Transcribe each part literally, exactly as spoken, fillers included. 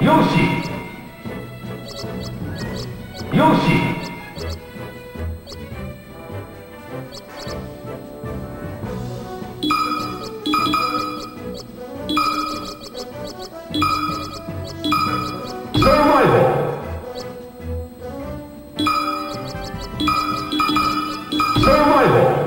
Yoshi! Yoshi! Survival! Survival! Survival!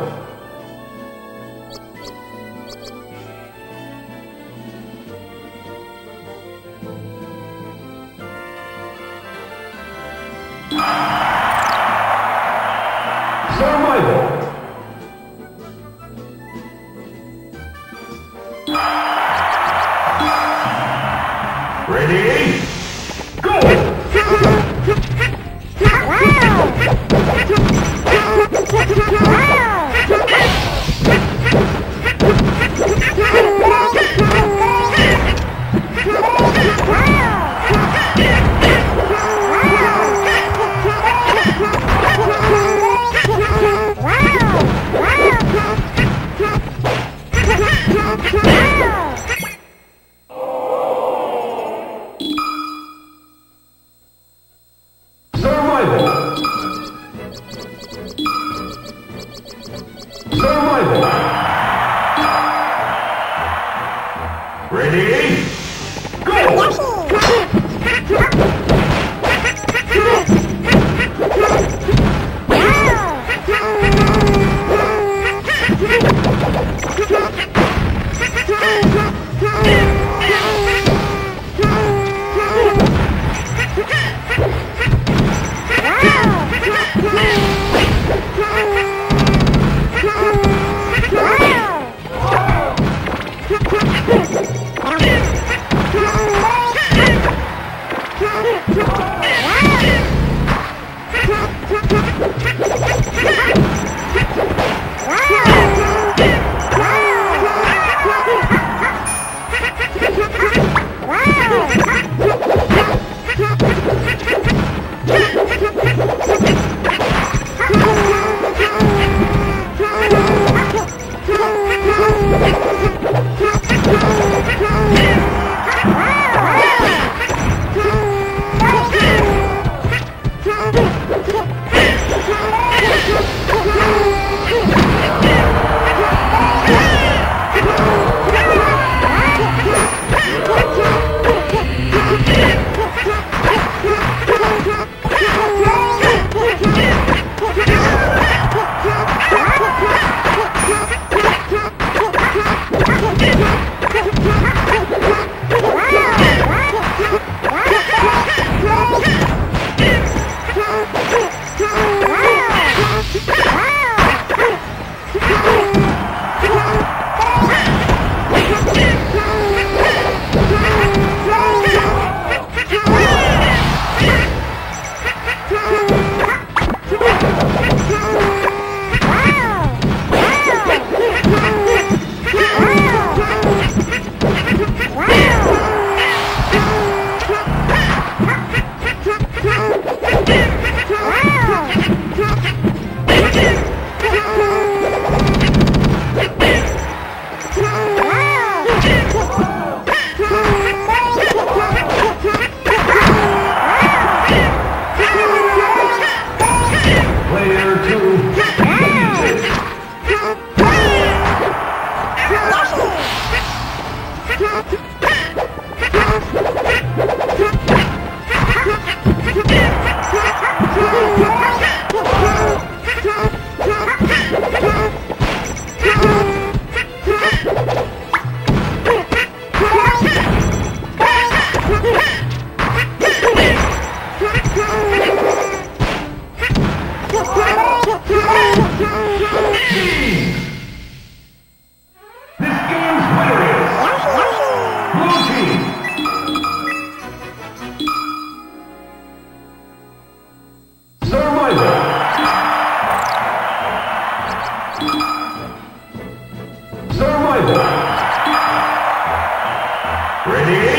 Ready?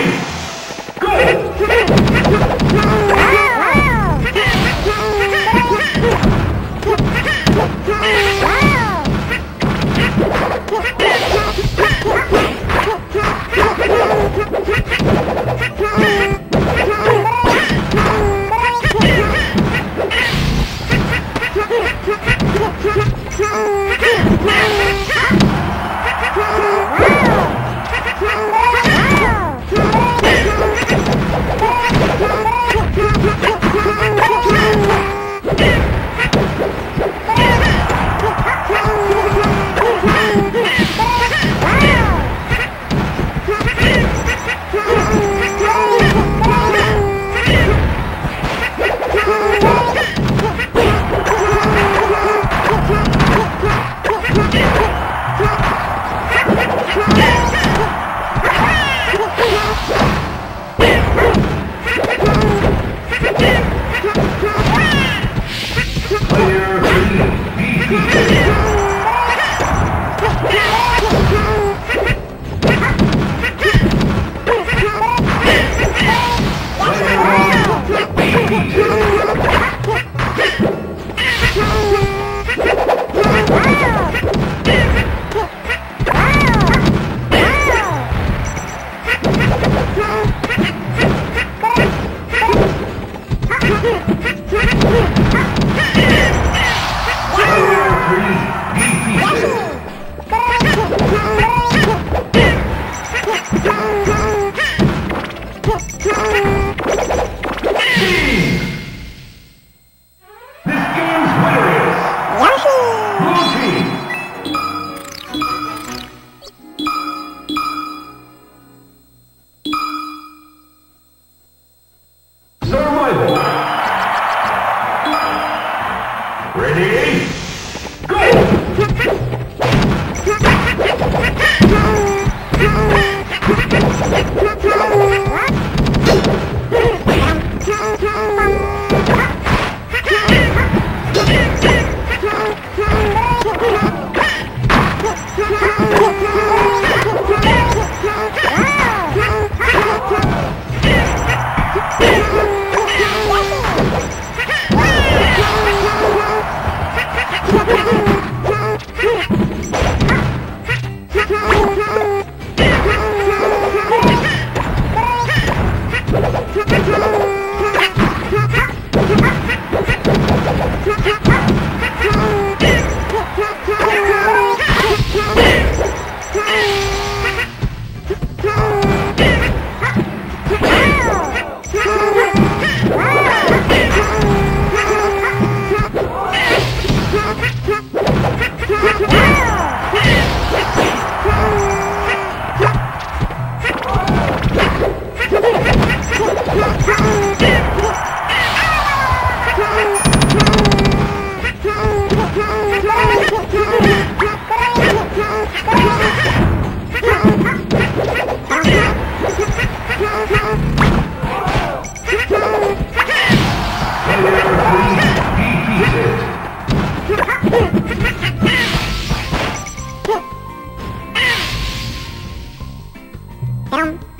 Go! Ready? Go! Wow! Down.